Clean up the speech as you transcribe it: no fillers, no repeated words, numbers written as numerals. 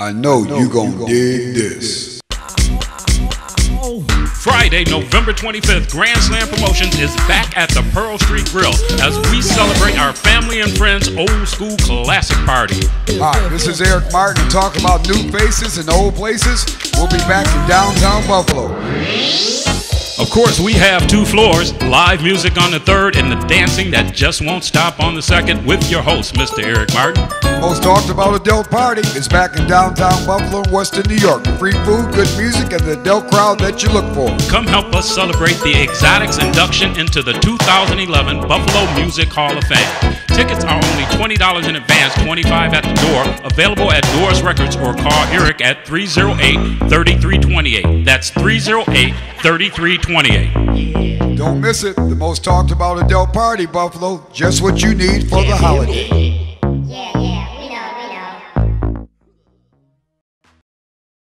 I know you gonna dig this. Friday, November 25th, Grand Slam Promotions is back at the Pearl Street Grill as we celebrate our family and friends old school classic party. Hi, this is Eric Martin talking about new faces and old places. We'll be back in downtown Buffalo. Of course, we have two floors, live music on the third and the dancing that just won't stop on the second with your host, Mr. Eric Martin. Most talked about adult party is back in downtown Buffalo, Western New York. Free food, good music, and the adult crowd that you look for. Come help us celebrate the Exotics' induction into the 2011 Buffalo Music Hall of Fame. Tickets are only $20 in advance, $25 at the door, available at Doris Records or call Eric at 308-3328. That's 308-3328. Don't miss it. The most talked about adult party, Buffalo. Just what you need for the holiday. Yeah, yeah.